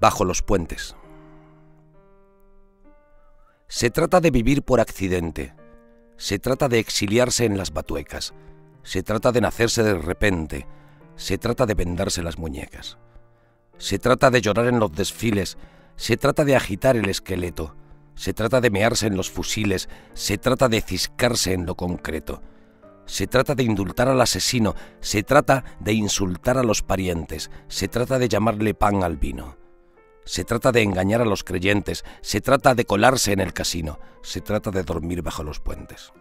Bajo los puentes. Se trata de vivir por accidente, se trata de exiliarse en las batuecas, se trata de nacerse de repente, se trata de vendarse las muñecas, se trata de llorar en los desfiles, se trata de agitar el esqueleto, se trata de mearse en los fusiles, se trata de ciscarse en lo concreto, se trata de indultar al asesino, se trata de insultar a los parientes, se trata de llamarle pan al vino. Se trata de engañar a los creyentes, se trata de colarse en el casino, se trata de dormir bajo los puentes.